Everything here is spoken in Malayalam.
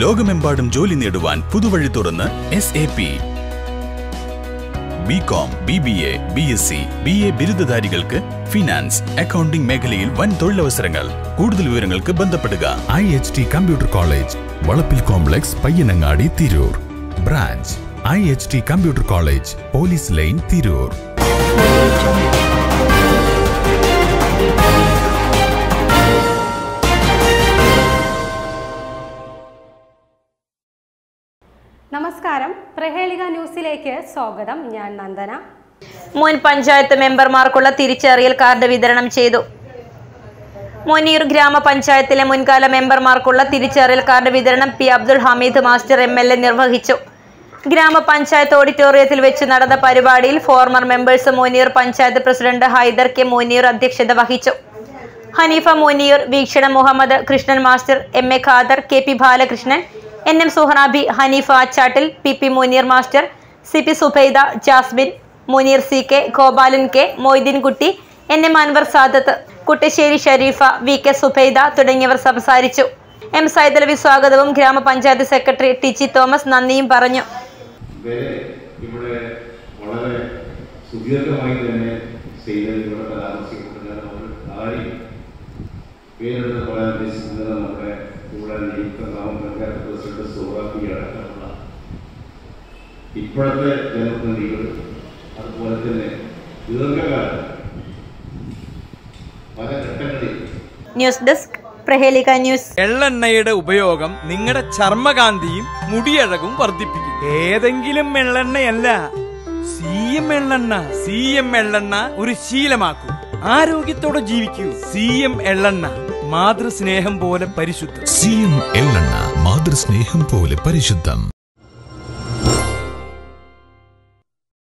ലോകമെമ്പാടും ജോലി നേടുവാൻ പുതുവഴി തുറന്ന് SAP. BCOM, BBA, BSC, BA ബിരുദധാരികൾക്ക് ഫിനാൻസ്, അക്കൗണ്ടിംഗ് മേഖലയിൽ വൻ തൊഴിലവസരങ്ങൾ. കൂടുതൽ വിവരങ്ങൾക്ക് ബന്ധപ്പെടുക IHT computer college, Valappil complex, Payyanangadi, Tirur. Branch IHT computer college, police line, Tirur. നമസ്കാരം, പ്രഹേളിക ന്യൂസിലേക്ക് സ്വാഗതം. ഞാൻ നന്ദന. മുൻ പഞ്ചായത്ത് മെമ്പർമാർക്കുള്ള തിരിച്ചറിയൽ കാർഡ് വിതരണം ചെയ്തു. മുനീർ ഗ്രാമപഞ്ചായത്തിലെ മുൻകാല മെമ്പർമാർക്കുള്ള തിരിച്ചറിയൽ കാർഡ് വിതരണം P Abdul Hameed master MLA നിർവഹിച്ചു. ഗ്രാമപഞ്ചായത്ത് ഓഡിറ്റോറിയത്തിൽ വെച്ച് നടന്ന പരിപാടിയിൽ former members Muneer panchayat president Hyder K Muneer അധ്യക്ഷത വഹിച്ചു. Hanifa Muneer, Veekshanam Muhammad, Krishnan master, MA Khader, KP Balakrishnan, NM Suharabi, Hanifa Achattil, PP Muneer master, CP Subaida, Jasmine Muneer, CK, Gopalan K, Moideen Kutty, NM Anwar Sadath, Kuttassery Sharifa, VK Subaida തുടങ്ങിയവർ സംസാരിച്ചു. എമസായ തലവി സ്വാഗതവും ഗ്രാമപഞ്ചായത്ത് സെക്രട്ടറി ടിജി തോമസ് നന്ദിയും പറഞ്ഞു. ഇപ്പോഴത്തെ ജനപ്രതിനിധികൾ അതുപോലെ തന്നെ ദീർഘകാലം പല ഘട്ടങ്ങളിൽ. News desk Prahelika news. എള്ളെണ്ണയുടെ ഉപയോഗം നിങ്ങളുടെ ചർമ്മകാന്തിയും മുടിയഴകും വർദ്ധിപ്പിക്കും. ഏതെങ്കിലും എള്ളെണ്ണയല്ല, CM എള്ളെണ്ണ. CM എള്ളെണ്ണ ഒരു ശീലമാക്കൂ. ആരോഗ്യത്തോടെ ജീവിക്കൂ. CM എള്ളെണ്ണ മാതൃസ്നേഹം പോലെ പരിശുദ്ധം. CM എള്ളെണ്ണ മാതൃസ്നേഹം പോലെ പരിശുദ്ധം.